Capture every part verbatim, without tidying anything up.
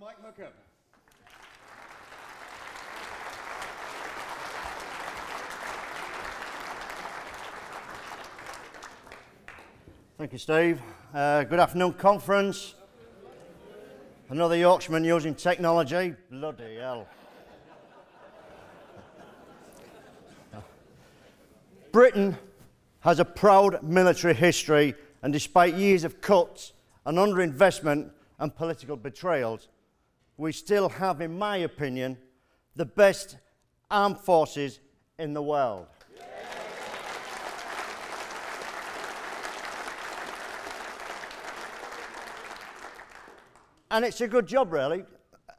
welcome Mike Hookham. Thank you, Steve. Uh, good afternoon, conference. Another Yorkshireman using technology. Bloody hell. Britain has a proud military history, and despite years of cuts and underinvestment and political betrayals, we still have, in my opinion, the best armed forces in the world. Yeah. And it's a good job, really,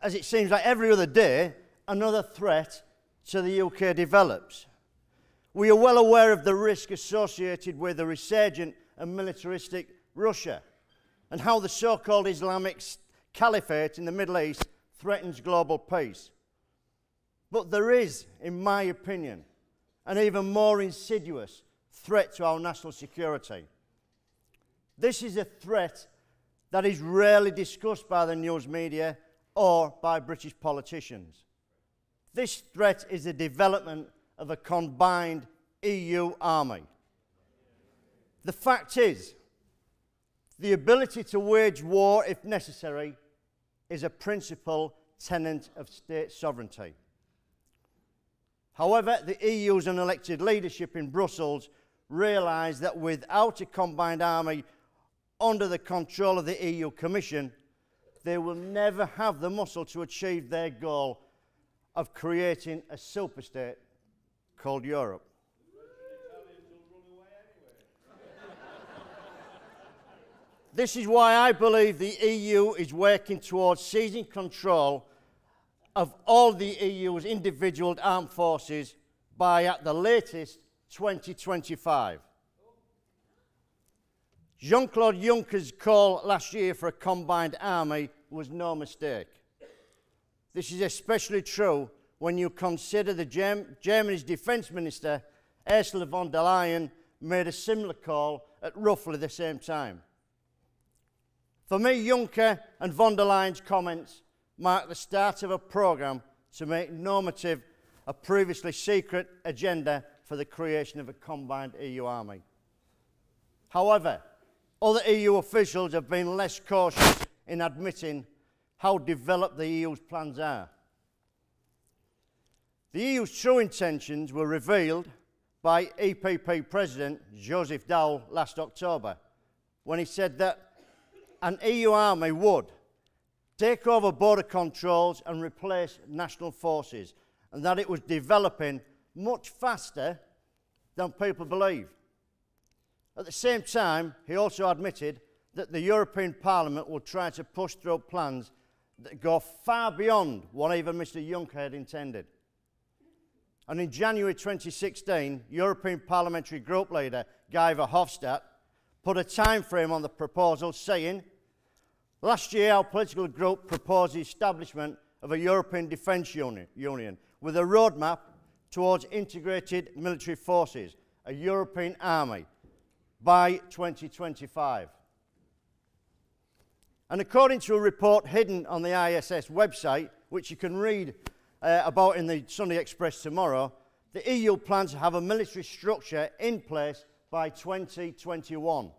as it seems like every other day another threat to the U K develops. We are well aware of the risk associated with a resurgent and militaristic Russia, and how the so-called Islamic Caliphate in the Middle East threatens global peace. But there is, in my opinion, an even more insidious threat to our national security. This is a threat that is rarely discussed by the news media or by British politicians. This threat is the development of a combined E U army. The fact is, the ability to wage war, if necessary, is a principal tenet of state sovereignty. However, the E U's unelected leadership in Brussels realised that without a combined army under the control of the E U Commission, they will never have the muscle to achieve their goal of creating a superstate called Europe. This is why I believe the E U is working towards seizing control of all the E U's individual armed forces by, at the latest, twenty twenty-five. Jean-Claude Juncker's call last year for a combined army was no mistake. This is especially true when you consider the Germ Germany's Defence Minister, Ursula von der Leyen, made a similar call at roughly the same time. For me, Juncker and von der Leyen's comments mark the start of a programme to make normative a previously secret agenda for the creation of a combined E U army. However, other E U officials have been less cautious in admitting how developed the E U's plans are. The E U's true intentions were revealed by E P P President Joseph Daul last October, when he said that an E U army would take over border controls and replace national forces, and that it was developing much faster than people believe. At the same time, he also admitted that the European Parliament will try to push through plans that go far beyond what even Mister Juncker had intended. And in January twenty sixteen, European Parliamentary Group Leader Guy Verhofstadt put a time frame on the proposal, saying, "Last year our political group proposed the establishment of a European Defence Union with a roadmap towards integrated military forces, a European army, by twenty twenty-five. And according to a report hidden on the I S S website, which you can read Uh, about in the Sunday Express tomorrow, the E U plans to have a military structure in place by twenty twenty-one.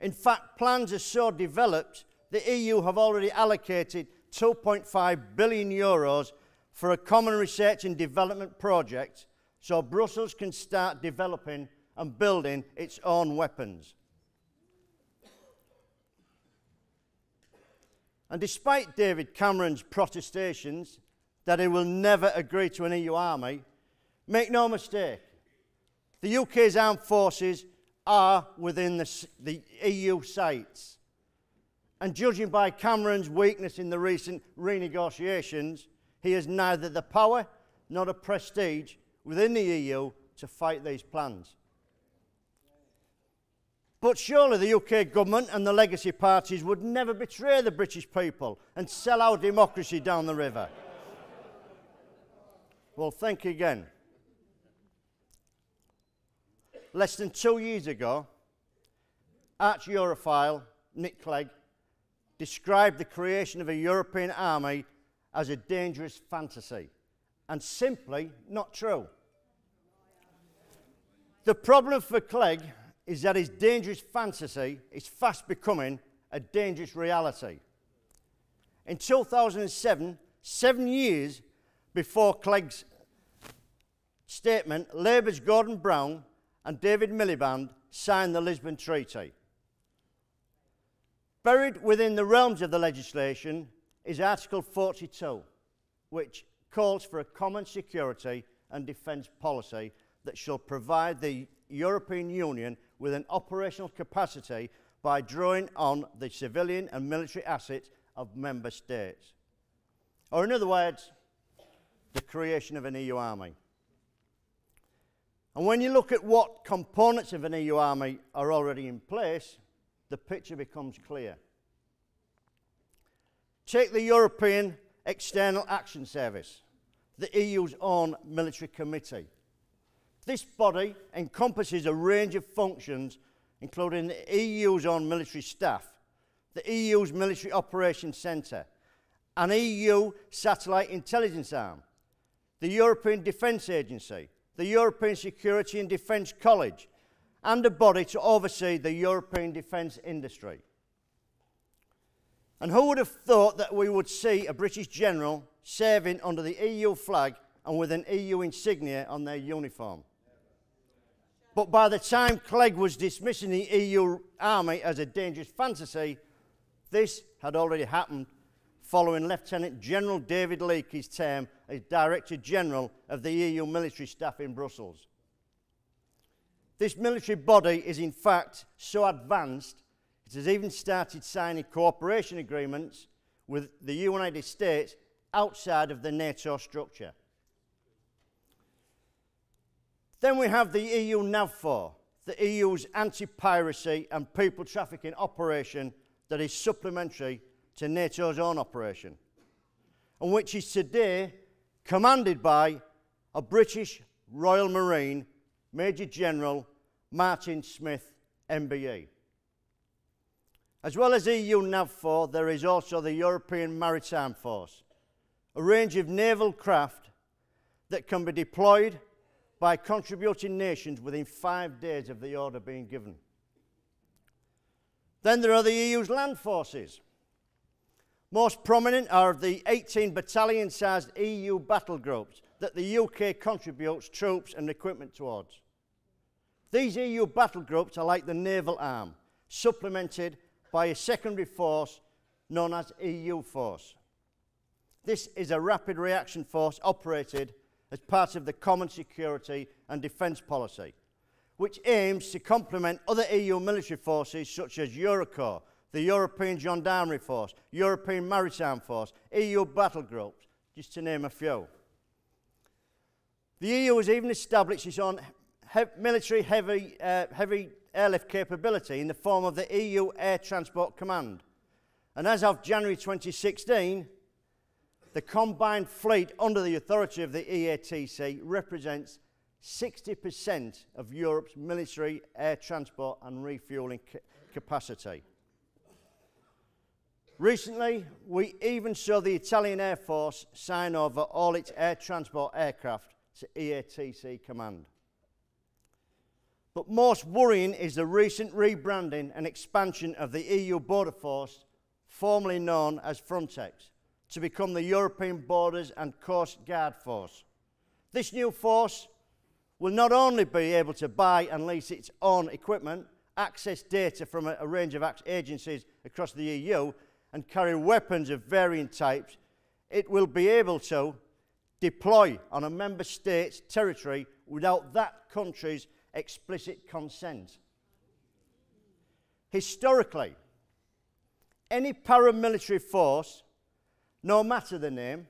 In fact, plans are so developed, the E U have already allocated two point five billion euros for a common research and development project, so Brussels can start developing and building its own weapons. And despite David Cameron's protestations that he will never agree to an E U army, make no mistake, the U K's armed forces are within the, the E U sites. And judging by Cameron's weakness in the recent renegotiations, he has neither the power nor the prestige within the E U to fight these plans. But surely the U K government and the legacy parties would never betray the British people and sell our democracy down the river. Well, think again. Less than two years ago, arch-Europhile Nick Clegg described the creation of a European army as a dangerous fantasy, and simply not true. The problem for Clegg is that his dangerous fantasy is fast becoming a dangerous reality. In two thousand seven, seven years before Clegg's statement, Labour's Gordon Brown and David Miliband signed the Lisbon Treaty. Buried within the realms of the legislation is Article forty-two, which calls for a common security and defence policy that shall provide the European Union with an operational capacity by drawing on the civilian and military assets of member states. Or in other words, the creation of an E U army. And when you look at what components of an E U army are already in place, the picture becomes clear. Take the European External Action Service, the E U's own military committee. This body encompasses a range of functions, including the E U's own military staff, the E U's military operations centre, an E U satellite intelligence arm, the European Defence Agency, the European Security and Defence College, and a body to oversee the European defence industry. And who would have thought that we would see a British general serving under the E U flag and with an E U insignia on their uniform? But by the time Clegg was dismissing the E U army as a dangerous fantasy, this had already happened following Lieutenant General David Leake's term as Director General of the E U military staff in Brussels. This military body is in fact so advanced it has even started signing cooperation agreements with the United States outside of the NATO structure. Then we have the E U NAVFOR, the E U's anti-piracy and people trafficking operation that is supplementary to NATO's own operation, and which is today commanded by a British Royal Marine Major General Martin Smith, M B E. As well as E U NAVFOR, there is also the European Maritime Force, a range of naval craft that can be deployed by contributing nations within five days of the order being given. Then there are the E U's land forces. Most prominent are the eighteen battalion sized E U battle groups that the U K contributes troops and equipment towards. These E U battle groups are like the naval arm, supplemented by a secondary force known as E U Force. This is a rapid reaction force operated as part of the common security and defence policy, which aims to complement other E U military forces such as Eurocorps, the European Gendarmerie Force, European Maritime Force, E U battle groups, just to name a few. The E U has even established its own he military heavy, uh, heavy airlift capability in the form of the E U Air Transport Command. And as of January twenty sixteen, the combined fleet under the authority of the E A T C represents sixty percent of Europe's military air transport and refuelling ca capacity. Recently, we even saw the Italian Air Force sign over all its air transport aircraft to E A T C Command. But most worrying is the recent rebranding and expansion of the E U Border Force, formerly known as Frontex, to become the European Borders and Coast Guard Force. This new force will not only be able to buy and lease its own equipment, access data from a, a range of agencies across the E U, and carry weapons of varying types, it will be able to deploy on a member state's territory without that country's explicit consent. Historically, any paramilitary force, no matter the name,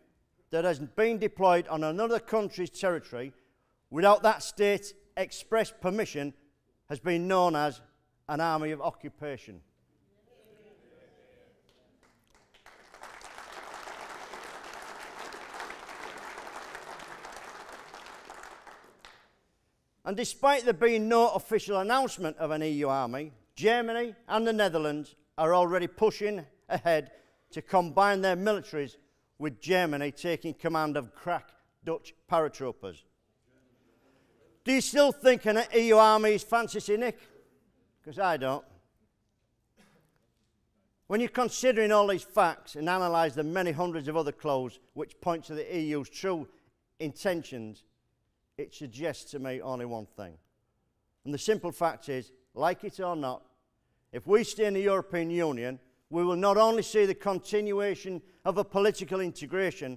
that has been deployed on another country's territory without that state's express permission has been known as an army of occupation. And despite there being no official announcement of an E U army, Germany and the Netherlands are already pushing ahead to combine their militaries with Germany taking command of crack Dutch paratroopers. Do you still think an E U army is fantasy, Nick? Because I don't. When you're considering all these facts and analyse the many hundreds of other clauses which point to the E U's true intentions, it suggests to me only one thing. And the simple fact is, like it or not, if we stay in the European Union, we will not only see the continuation of a political integration,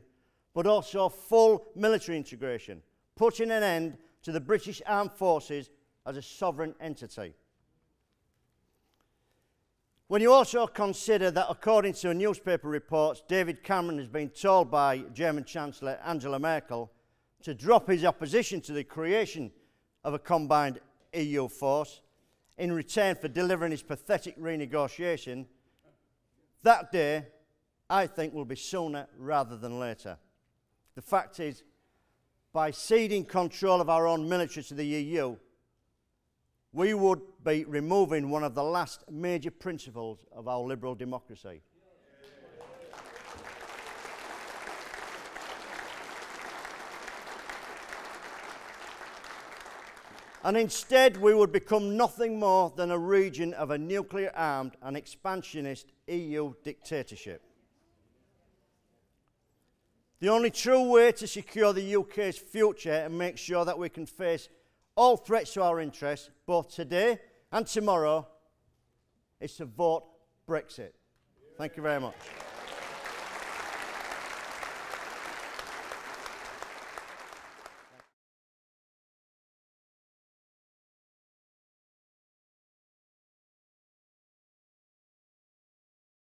but also full military integration, putting an end to the British Armed Forces as a sovereign entity. When you also consider that, according to newspaper reports, David Cameron has been told by German Chancellor Angela Merkel to drop his opposition to the creation of a combined E U force in return for delivering his pathetic renegotiation, that day, I think, will be sooner rather than later. The fact is, by ceding control of our own military to the E U, we would be removing one of the last major principles of our liberal democracy. Yeah. And instead, we would become nothing more than a region of a nuclear-armed and expansionist E U dictatorship. The only true way to secure the U K's future and make sure that we can face all threats to our interests, both today and tomorrow, is to vote Brexit. Thank you very much.